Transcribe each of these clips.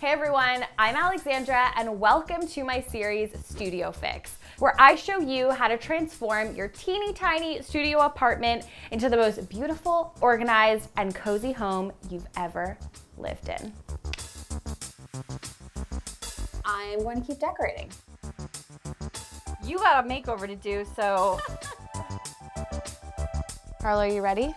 Hey everyone, I'm Alexandra and welcome to my series Studio Fix, where I show you how to transform your teeny tiny studio apartment into the most beautiful, organized, and cozy home you've ever lived in. I'm going to keep decorating. You got a makeover to do, so. Carlo, are you ready?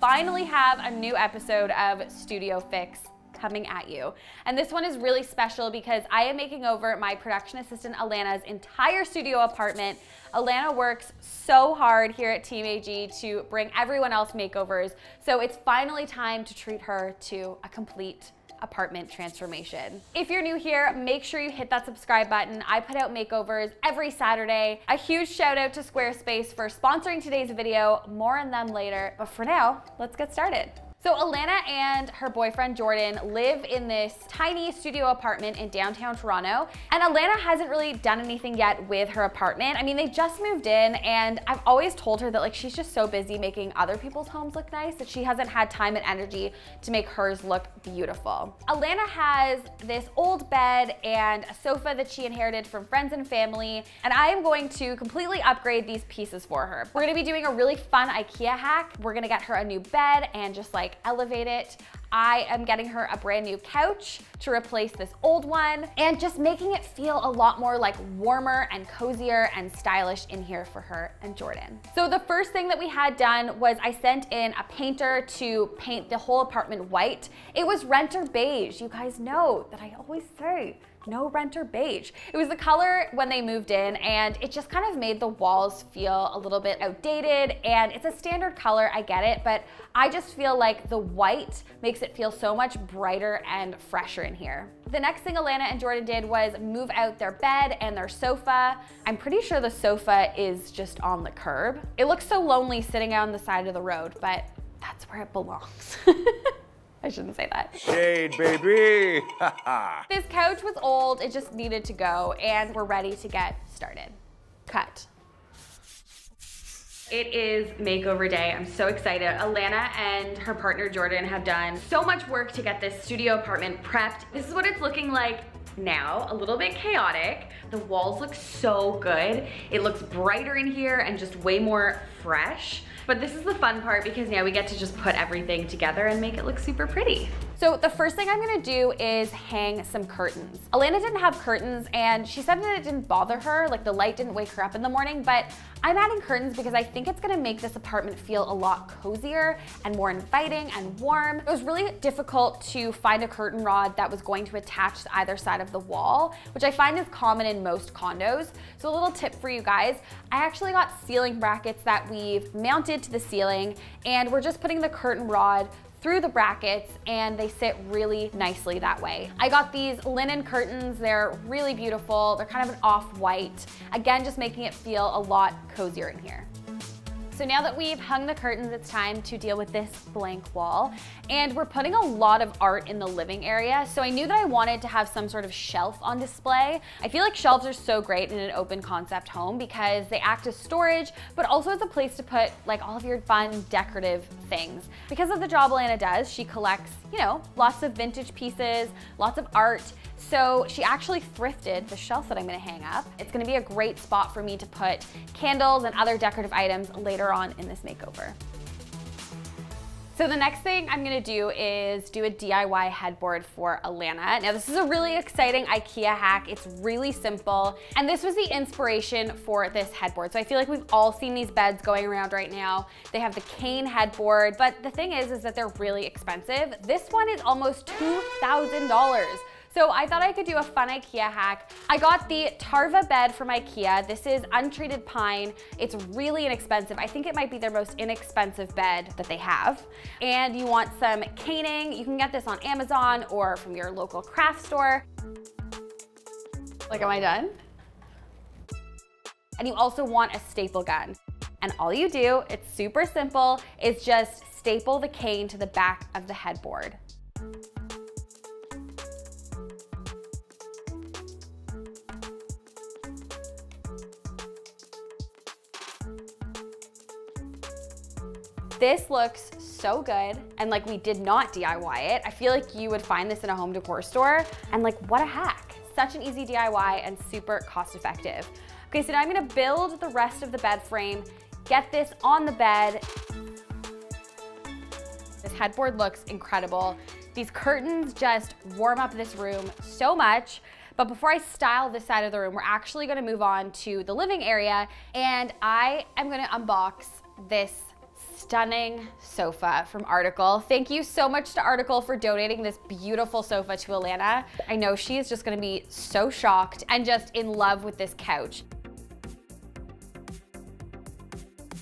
Finally have a new episode of Studio Fix coming at you. And this one is really special because I am making over my production assistant Alana's entire studio apartment. Alana works so hard here at Team AG to bring everyone else makeovers. So it's finally time to treat her to a complete apartment transformation. If you're new here, make sure you hit that subscribe button. I put out makeovers every Saturday. A huge shout out to Squarespace for sponsoring today's video. More on them later, but for now, let's get started. So Alana and her boyfriend Jordan live in this tiny studio apartment in downtown Toronto, and Alana hasn't really done anything yet with her apartment. I mean, they just moved in, and I've always told her that like she's just so busy making other people's homes look nice that she hasn't had time and energy to make hers look beautiful. Alana has this old bed and a sofa that she inherited from friends and family, and I am going to completely upgrade these pieces for her. We're gonna be doing a really fun IKEA hack. We're gonna get her a new bed and just like elevate it. I am getting her a brand new couch to replace this old one and just making it feel a lot more like warmer and cozier and stylish in here for her and Jordan. So the first thing that we had done was I sent in a painter to paint the whole apartment white. It was rent or beige. You guys know that I always say no rent or beige. It was the color when they moved in, and it just kind of made the walls feel a little bit outdated, and it's a standard color, I get it, but I just feel like the white makes it feel so much brighter and fresher in here. The next thing Alana and Jordan did was move out their bed and their sofa. I'm pretty sure the sofa is just on the curb. It looks so lonely sitting out on the side of the road, but that's where it belongs. I shouldn't say that. Shade, baby! This couch was old, it just needed to go, and we're ready to get started. Cut. It is makeover day. I'm so excited. Alana and her partner Jordan have done so much work to get this studio apartment prepped. This is what it's looking like now, a little bit chaotic. The walls look so good. It looks brighter in here and just way more fresh. But this is the fun part because now we get to just put everything together and make it look super pretty. So the first thing I'm gonna do is hang some curtains. Alana didn't have curtains and she said that it didn't bother her, like the light didn't wake her up in the morning, but I'm adding curtains because I think it's gonna make this apartment feel a lot cozier and more inviting and warm. It was really difficult to find a curtain rod that was going to attach to either side of the wall, which I find is common in most condos. So a little tip for you guys, I actually got ceiling brackets that we've mounted to the ceiling, and we're just putting the curtain rod through the brackets and they sit really nicely that way. I got these linen curtains. They're really beautiful. They're kind of an off-white. Again, just making it feel a lot cozier in here. So now that we've hung the curtains, it's time to deal with this blank wall. And we're putting a lot of art in the living area, so I knew that I wanted to have some sort of shelf on display. I feel like shelves are so great in an open concept home because they act as storage, but also as a place to put like all of your fun decorative things. Because of the job Alana does, she collects, you know, lots of vintage pieces, lots of art. So she actually thrifted the shelf that I'm gonna hang up. It's gonna be a great spot for me to put candles and other decorative items later on in this makeover. So the next thing I'm gonna do is do a DIY headboard for Alana. Now this is a really exciting IKEA hack. It's really simple. And this was the inspiration for this headboard. So I feel like we've all seen these beds going around right now. They have the cane headboard, but the thing is that they're really expensive. This one is almost $2,000. So I thought I could do a fun IKEA hack. I got the Tarva bed from IKEA. This is untreated pine. It's really inexpensive. I think it might be their most inexpensive bed that they have. And you want some caning. You can get this on Amazon or from your local craft store. Like, am I done? And you also want a staple gun. And all you do, it's super simple, is just staple the cane to the back of the headboard. This looks so good, and like we did not DIY it. I feel like you would find this in a home decor store, and like what a hack. Such an easy DIY and super cost effective. Okay, so now I'm gonna build the rest of the bed frame, get this on the bed. This headboard looks incredible. These curtains just warm up this room so much. But before I style this side of the room, we're actually gonna move on to the living area, and I am gonna unbox this stunning sofa from Article. Thank you so much to Article for donating this beautiful sofa to Alana. I know she is just gonna be so shocked and just in love with this couch.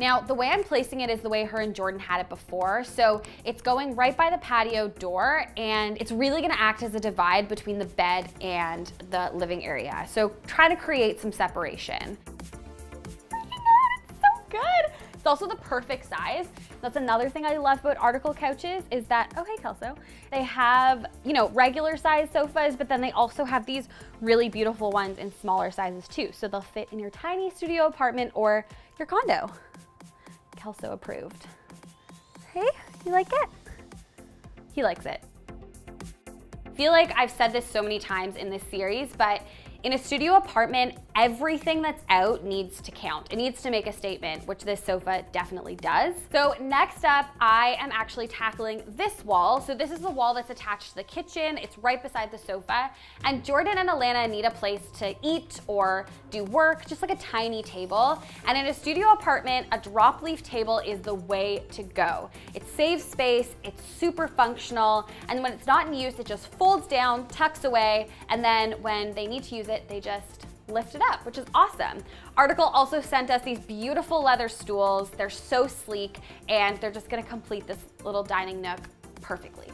Now, the way I'm placing it is the way her and Jordan had it before. So it's going right by the patio door, and it's really gonna act as a divide between the bed and the living area. So try to create some separation. Freaking out, it's so good. It's also the perfect size. That's another thing I love about Article couches is that, oh hey Kelso, they have, you know, regular size sofas, but then they also have these really beautiful ones in smaller sizes too. So they'll fit in your tiny studio apartment or your condo. Kelso approved. Hey, you like it? He likes it. I feel like I've said this so many times in this series, but in a studio apartment, everything that's out needs to count. It needs to make a statement, which this sofa definitely does. So next up, I am actually tackling this wall. So this is the wall that's attached to the kitchen. It's right beside the sofa. And Jordan and Alana need a place to eat or do work, just like a tiny table. And in a studio apartment, a drop leaf table is the way to go. It saves space, it's super functional, and when it's not in use, it just folds down, tucks away, and then when they need to use it, they just lift it up, which is awesome. Article also sent us these beautiful leather stools. They're so sleek, and they're just gonna complete this little dining nook perfectly.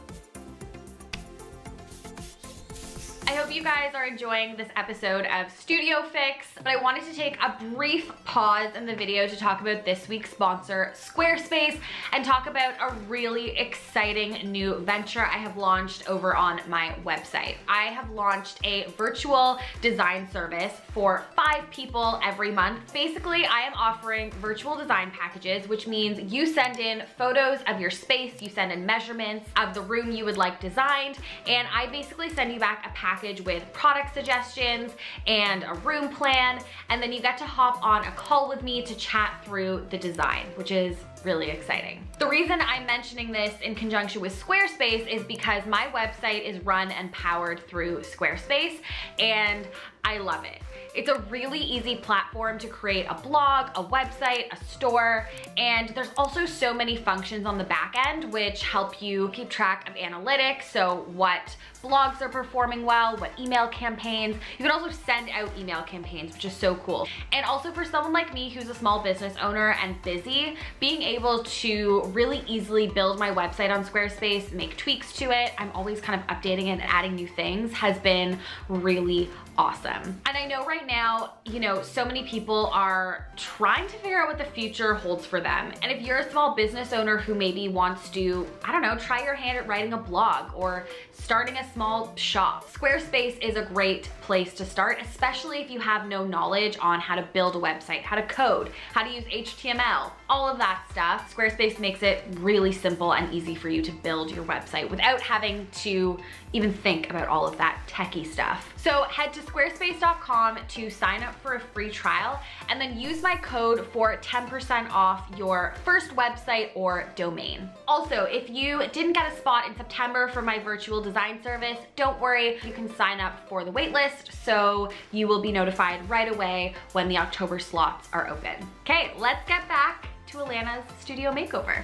I hope you guys are enjoying this episode of Studio Fix, but I wanted to take a brief pause in the video to talk about this week's sponsor, Squarespace, and talk about a really exciting new venture I have launched over on my website. I have launched a virtual design service for 5 people every month. Basically, I am offering virtual design packages, which means you send in photos of your space, you send in measurements of the room you would like designed, and I basically send you back a package with product suggestions and a room plan, and then you get to hop on a call with me to chat through the design, which is really exciting. The reason I'm mentioning this in conjunction with Squarespace is because my website is run and powered through Squarespace, and I love it. It's a really easy platform to create a blog, a website, a store, and there's also so many functions on the back end which help you keep track of analytics, so what blogs are performing well, what email campaigns. You can also send out email campaigns, which is so cool. And also for someone like me who's a small business owner and busy, being able to really easily build my website on Squarespace, make tweaks to it, I'm always kind of updating it and adding new things, has been really awesome. And I know right now, you know, so many people are trying to figure out what the future holds for them. And if you're a small business owner who maybe wants to, I don't know, try your hand at writing a blog or starting a small shop, Squarespace is a great place to start, especially if you have no knowledge on how to build a website, how to code, how to use HTML, all of that stuff. Squarespace makes it really simple and easy for you to build your website without having to even think about all of that techie stuff. So head to squarespace.com to sign up for a free trial, and then use my code for 10% off your first website or domain. Also, if you didn't get a spot in September for my virtual design service, don't worry, you can sign up for the waitlist, so you will be notified right away when the October slots are open. Okay, let's get back to Alana's studio makeover.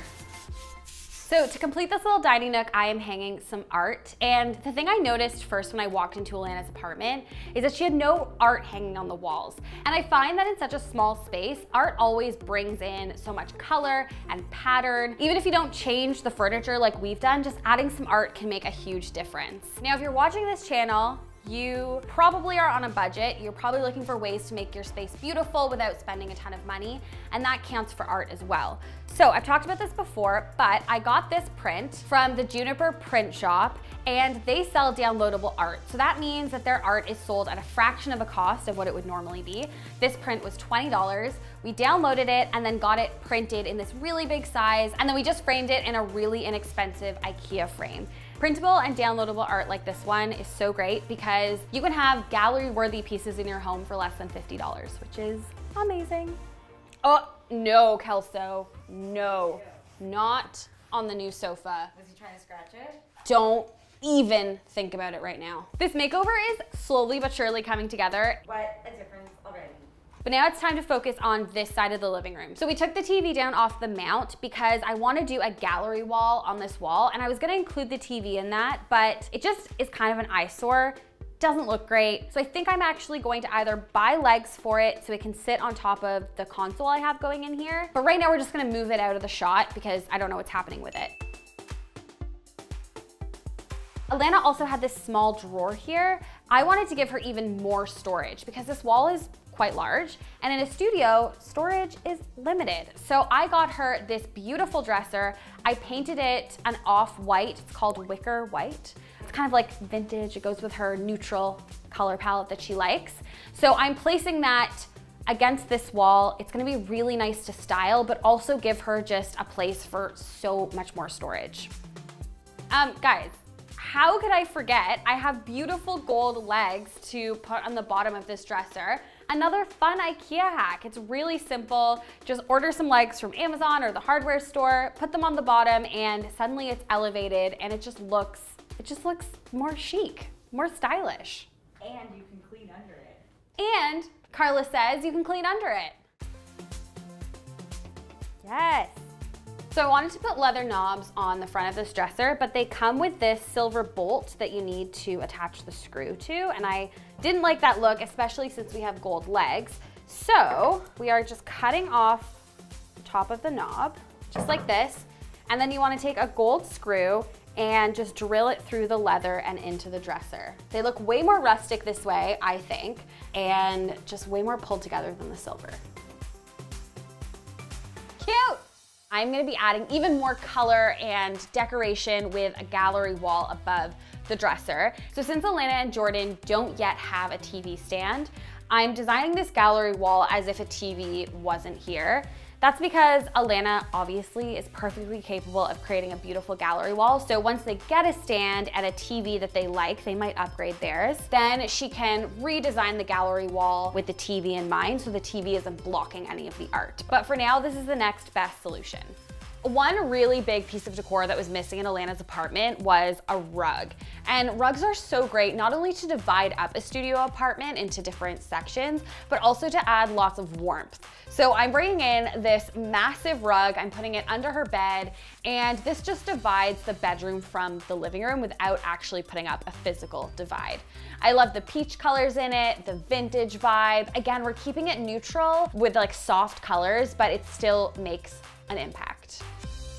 So to complete this little dining nook, I am hanging some art, and the thing I noticed first when I walked into Alana's apartment is that she had no art hanging on the walls. And I find that in such a small space, art always brings in so much color and pattern. Even if you don't change the furniture like we've done, just adding some art can make a huge difference. Now, if you're watching this channel, You probably are on a budget. You're probably looking for ways to make your space beautiful without spending a ton of money, and that counts for art as well. So I've talked about this before, but I got this print from the Juniper Print Shop, and they sell downloadable art. So that means that their art is sold at a fraction of a cost of what it would normally be. This print was $20. We downloaded it and then got it printed in this really big size, and then we just framed it in a really inexpensive IKEA frame. Printable and downloadable art like this one is so great because you can have gallery-worthy pieces in your home for less than $50, which is amazing. Oh, no, Kelso, no. Not on the new sofa. Was he trying to scratch it? Don't even think about it right now. This makeover is slowly but surely coming together. What a difference already. But now it's time to focus on this side of the living room. So we took the TV down off the mount because I want to do a gallery wall on this wall, and I was going to include the TV in that, but it just is kind of an eyesore. Doesn't look great. So I think I'm actually going to either buy legs for it so it can sit on top of the console I have going in here. But right now we're just going to move it out of the shot because I don't know what's happening with it. Alana also had this small drawer here. I wanted to give her even more storage because this wall is quite large, and in a studio, storage is limited. So I got her this beautiful dresser. I painted it an off-white, it's called Wicker White. It's kind of like vintage, it goes with her neutral color palette that she likes. So I'm placing that against this wall. It's gonna be really nice to style, but also give her just a place for so much more storage. Guys, how could I forget? I have beautiful gold legs to put on the bottom of this dresser. Another fun IKEA hack. It's really simple. Just order some legs from Amazon or the hardware store, put them on the bottom, and suddenly it's elevated and it just looks more chic, more stylish. And you can clean under it. And Carla says you can clean under it. Yes. So I wanted to put leather knobs on the front of this dresser, but they come with this silver bolt that you need to attach the screw to, and I didn't like that look, especially since we have gold legs. So we are just cutting off the top of the knob, just like this, and then you want to take a gold screw and just drill it through the leather and into the dresser. They look way more rustic this way, I think, and just way more pulled together than the silver. Cute! I'm gonna be adding even more color and decoration with a gallery wall above the dresser. So since Alana and Jordan don't yet have a TV stand, I'm designing this gallery wall as if a TV wasn't here. That's because Alana obviously is perfectly capable of creating a beautiful gallery wall. So once they get a stand and a TV that they like, they might upgrade theirs. Then she can redesign the gallery wall with the TV in mind so the TV isn't blocking any of the art. But for now, this is the next best solution. One really big piece of decor that was missing in Alana's apartment was a rug. And rugs are so great, not only to divide up a studio apartment into different sections, but also to add lots of warmth. So I'm bringing in this massive rug, I'm putting it under her bed, and this just divides the bedroom from the living room without actually putting up a physical divide. I love the peach colors in it, the vintage vibe. Again, we're keeping it neutral with like soft colors, but it still makes an impact.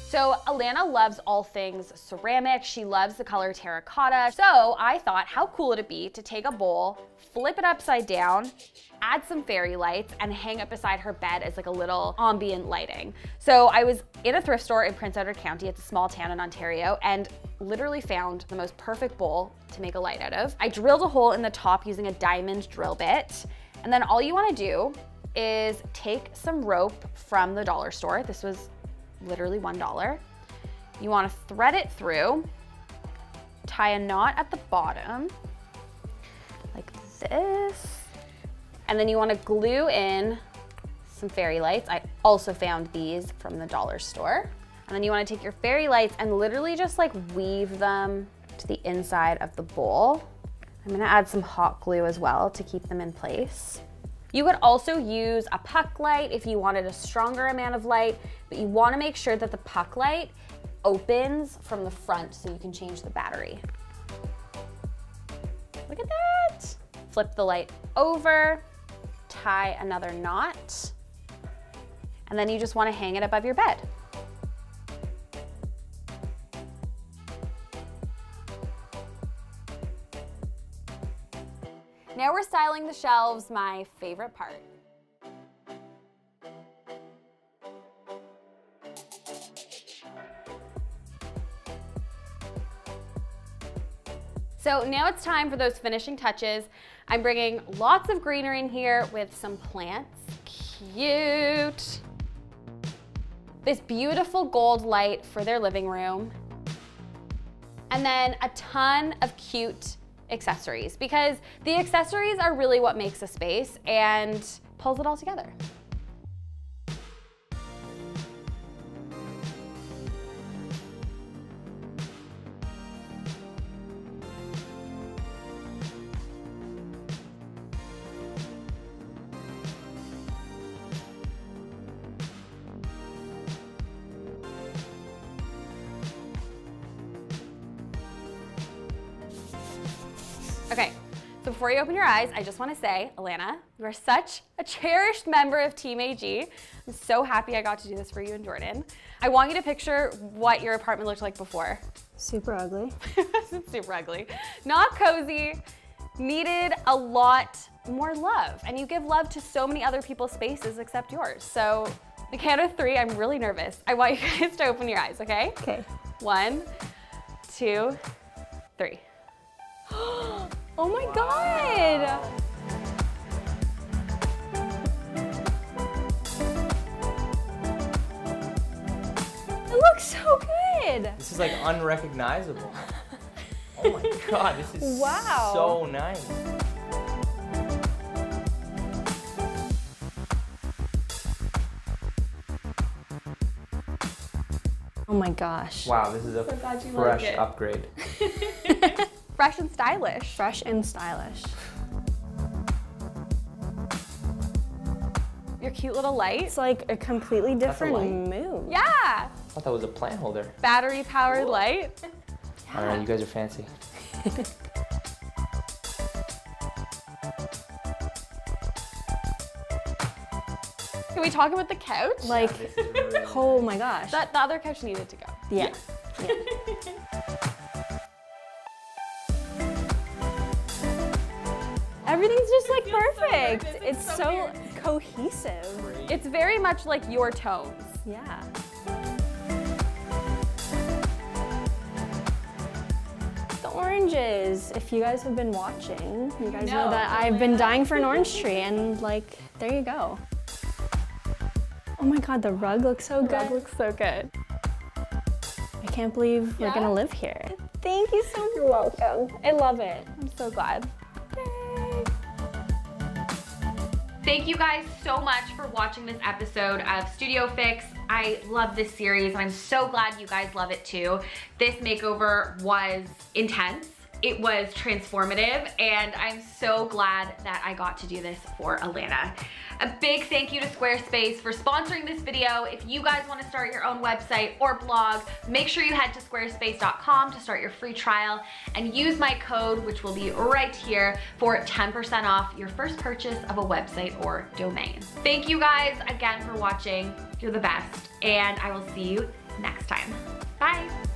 So Alana loves all things ceramic. She loves the color terracotta. So I thought, how cool would it be to take a bowl, flip it upside down, add some fairy lights, and hang it beside her bed as like a little ambient lighting. So I was in a thrift store in Prince Edward County, it's a small town in Ontario, and literally found the most perfect bowl to make a light out of. I drilled a hole in the top using a diamond drill bit, and then all you wanna do is take some rope from the dollar store. This was literally $1. You want to thread it through, tie a knot at the bottom like this, and then you want to glue in some fairy lights. I also found these from the dollar store. And then you want to take your fairy lights and literally just like weave them to the inside of the bowl. I'm going to add some hot glue as well to keep them in place. You could also use a puck light if you wanted a stronger amount of light, but you want to make sure that the puck light opens from the front so you can change the battery. Look at that! Flip the light over, tie another knot, and then you just want to hang it above your bed. Now we're styling the shelves, my favorite part. So now it's time for those finishing touches. I'm bringing lots of greenery in here with some plants. Cute. This beautiful gold light for their living room. And then a ton of cute accessories, because the accessories are really what makes a space and pulls it all together. Okay, so before you open your eyes, I just want to say, Alana, you are such a cherished member of Team AG. I'm so happy I got to do this for you and Jordan. I want you to picture what your apartment looked like before. Super ugly. Super ugly. Not cozy. Needed a lot more love. And you give love to so many other people's spaces except yours. So, the count of three, I'm really nervous. I want you guys to open your eyes, okay? Okay. 1, 2, 3. Oh my God! It looks so good! This is like unrecognizable. Oh my God, this is so nice. Oh my gosh. Wow, this is a fresh upgrade. Fresh and stylish. Fresh and stylish. Your cute little light. It's like a completely different mood. Yeah. I thought that was a plant holder. Battery powered light. Yeah. All right, you guys are fancy. Can we talk about the couch? Like, oh my gosh. That, the other couch needed to go. Yeah. Everything's just like perfect. It's so cohesive. It's very much like your tones. Yeah. The oranges, if you guys have been watching, you guys know that I've been dying for an orange tree, and like, there you go. Oh my God, the rug looks so good. The rug looks so good. I can't believe we're gonna live here. Thank you so much. You're welcome. I love it. I'm so glad. Thank you guys so much for watching this episode of Studio Fix. I love this series, and I'm so glad you guys love it too. This makeover was intense. It was transformative, and I'm so glad that I got to do this for Alana. A big thank you to Squarespace for sponsoring this video. If you guys want to start your own website or blog, make sure you head to squarespace.com to start your free trial and use my code, which will be right here, for 10% off your first purchase of a website or domain. Thank you guys again for watching. You're the best, and I will see you next time. Bye.